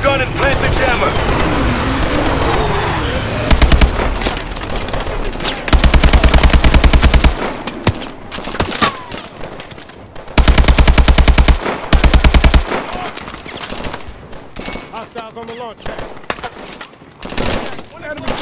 the gun and plant the jammer. Hostiles on the launch pad. One enemy. Time.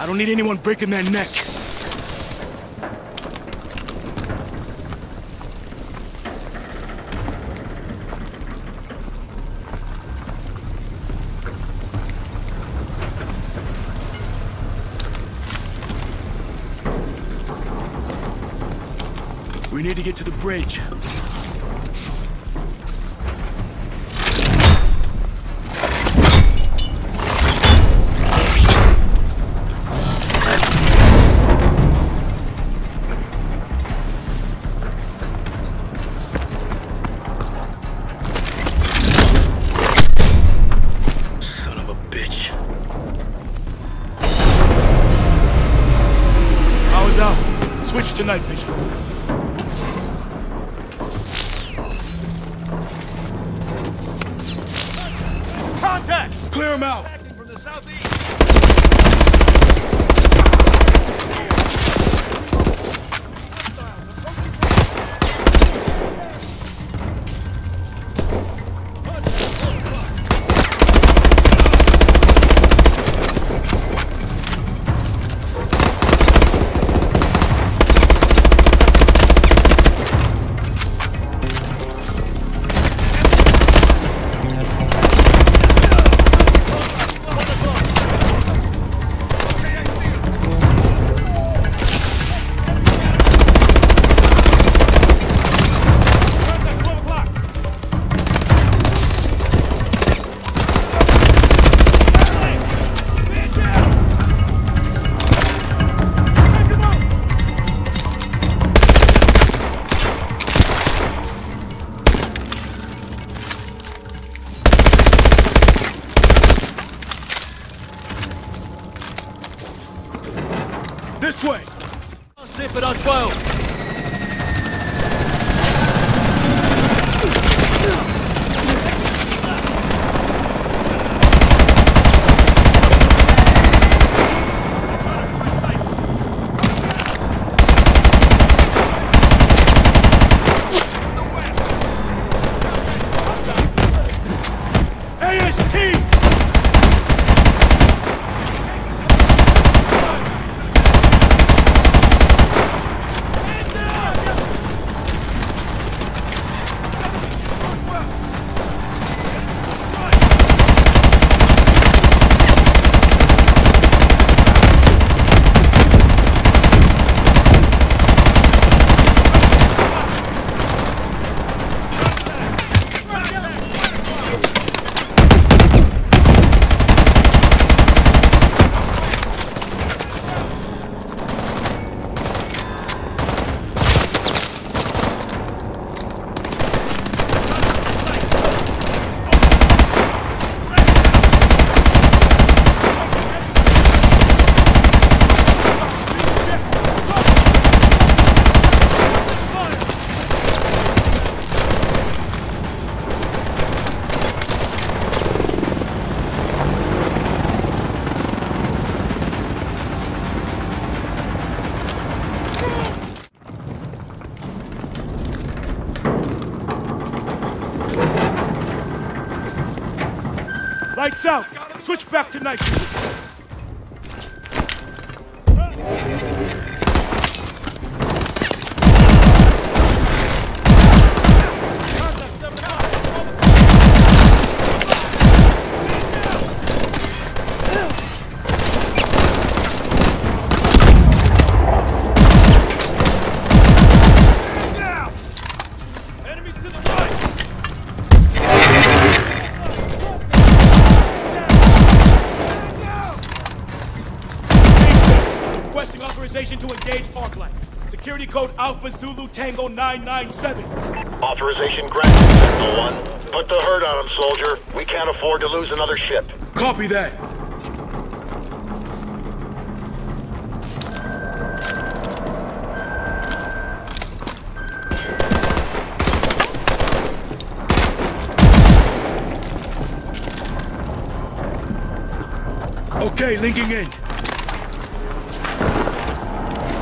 I don't need anyone breaking their neck. We need to get to the bridge. Tonight, Bishop. Clear him out. From the southeast. This way! I'll zip it on 12! Lights out! Switch back to night vision. Requesting authorization to engage Arkland. Security code Alpha Zulu Tango 997. Authorization granted, Sentinel-1. Put the herd on him, soldier. We can't afford to lose another ship. Copy that. Okay, linking in.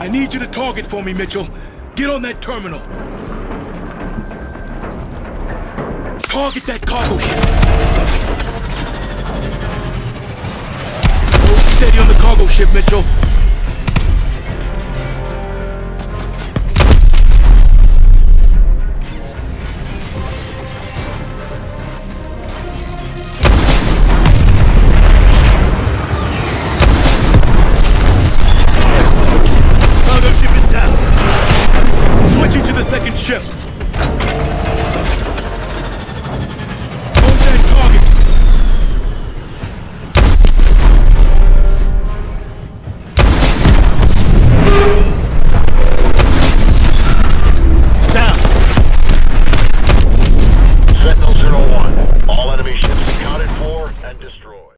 I need you to target for me, Mitchell. Get on that terminal. Target that cargo ship. Hold steady on the cargo ship, Mitchell. Second ship. Hold that target. Down. Sentinel-0-1. All enemy ships accounted for and destroyed.